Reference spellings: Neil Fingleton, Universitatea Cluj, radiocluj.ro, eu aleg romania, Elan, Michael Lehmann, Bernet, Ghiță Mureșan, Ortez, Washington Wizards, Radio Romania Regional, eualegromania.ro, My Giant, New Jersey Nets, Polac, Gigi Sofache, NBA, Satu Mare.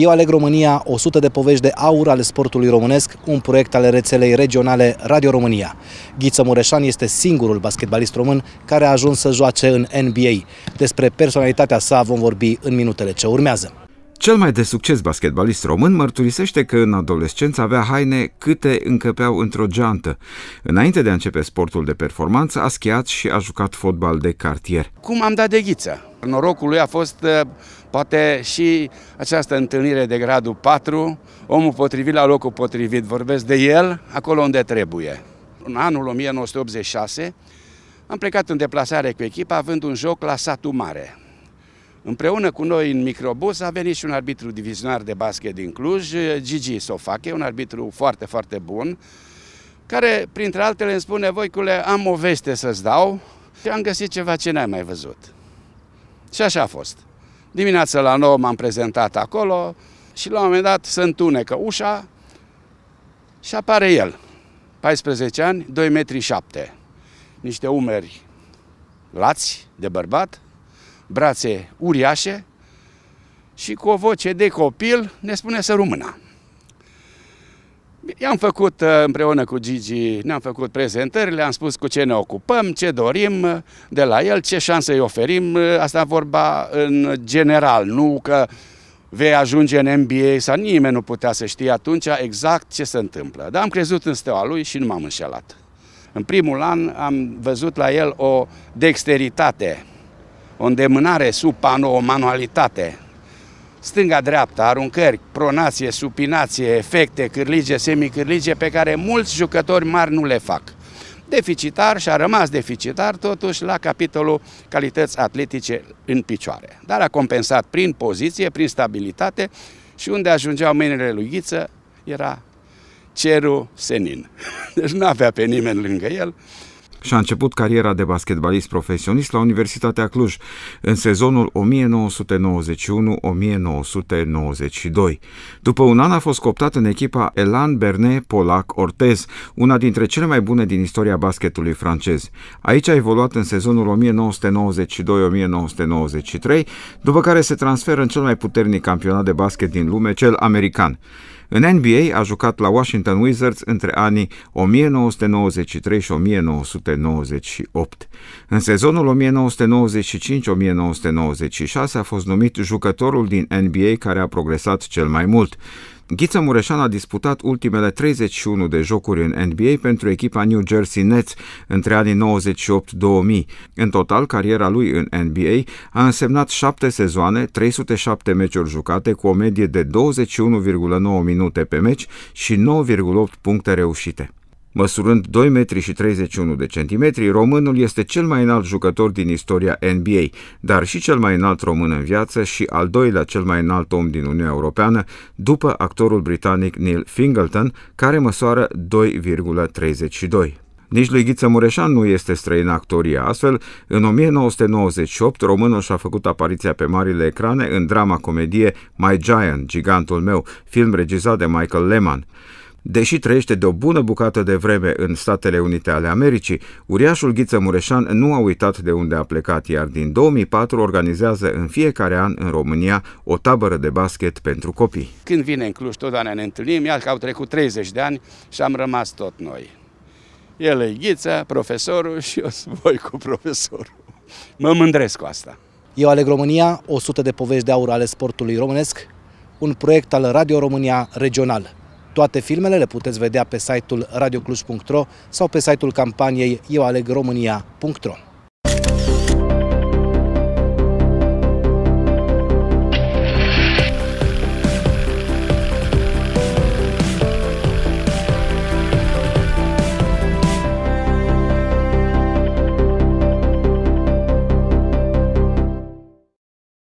Eu aleg România, 100 de povești de aur ale sportului românesc, un proiect al rețelei regionale Radio România. Ghiță Mureșan este singurul basketbalist român care a ajuns să joace în NBA. Despre personalitatea sa vom vorbi în minutele ce urmează. Cel mai de succes basketbalist român mărturisește că în adolescență avea haine câte încăpeau într-o geantă. Înainte de a începe sportul de performanță, a schiat și a jucat fotbal de cartier. Cum am dat de Ghiță? Norocul lui a fost poate și această întâlnire de gradul 4, omul potrivit la locul potrivit, vorbesc de el acolo unde trebuie. În anul 1986 am plecat în deplasare cu echipa având un joc la Satu Mare. Împreună cu noi în microbus a venit și un arbitru divizionar de basket din Cluj, Gigi Sofache, un arbitru foarte, foarte bun, care, printre altele, îmi spune: Voicule, am o veste să-ți dau și am găsit ceva ce n-ai mai văzut. Și așa a fost. Dimineața la 9 m-am prezentat acolo și la un moment dat se întunecă ușa și apare el. 14 ani, 2,7 metri, niște umeri lați de bărbat, brațe uriașe și cu o voce de copil ne spune să rămână. I-am făcut împreună cu Gigi, ne-am făcut prezentări, le-am spus cu ce ne ocupăm, ce dorim de la el, ce șanse îi oferim. Asta vorba în general, nu că vei ajunge în NBA sau nimeni nu putea să știe atunci exact ce se întâmplă. Dar am crezut în steaua lui și nu m-am înșelat. În primul an am văzut la el o dexteritate, o îndemânare sub panou, o manualitate. Stânga-dreapta, aruncări, pronație, supinație, efecte, cârlige, semicârlige, pe care mulți jucători mari nu le fac. Deficitar și a rămas deficitar totuși la capitolul calități atletice în picioare. Dar a compensat prin poziție, prin stabilitate și unde ajungeau mâinile lui Ghiță era cerul senin. Deci nu avea pe nimeni lângă el. Și-a început cariera de basketbalist profesionist la Universitatea Cluj, în sezonul 1991-1992. După un an a fost cooptat în echipa Elan, Bernet, Polac, Ortez, una dintre cele mai bune din istoria basketului francez. Aici a evoluat în sezonul 1992-1993, după care se transferă în cel mai puternic campionat de basket din lume, cel american. În NBA a jucat la Washington Wizards între anii 1993 și 1998. În sezonul 1995-1996 a fost numit jucătorul din NBA care a progresat cel mai mult. Ghiță Mureșan a disputat ultimele 31 de jocuri în NBA pentru echipa New Jersey Nets între anii 98-2000. În total, cariera lui în NBA a însemnat 7 sezoane, 307 meciuri jucate cu o medie de 21,9 minute pe meci și 9,8 puncte reușite. Măsurând 2,31 m, românul este cel mai înalt jucător din istoria NBA, dar și cel mai înalt român în viață și al doilea cel mai înalt om din Uniunea Europeană, după actorul britanic Neil Fingleton, care măsoară 2,32 m. Nici lui Ghiță Mureșan nu este străin actoria, astfel, în 1998, românul și-a făcut apariția pe marile ecrane în drama-comedie My Giant, Gigantul meu, film regizat de Michael Lehmann. Deși trăiește de o bună bucată de vreme în Statele Unite ale Americii, uriașul Ghiță Mureșan nu a uitat de unde a plecat, iar din 2004 organizează în fiecare an în România o tabără de basket pentru copii. Când vine în Cluj, totdeauna ne întâlnim, iar că au trecut 30 de ani și am rămas tot noi. El e Ghiță, profesorul, și eu sunt voi cu profesorul. Mă mândresc cu asta. Eu aleg România, 100 de povești de aur ale sportului românesc, un proiect al Radio România Regional. Toate filmele le puteți vedea pe site-ul radiocluj.ro sau pe site-ul campaniei eualegromania.ro.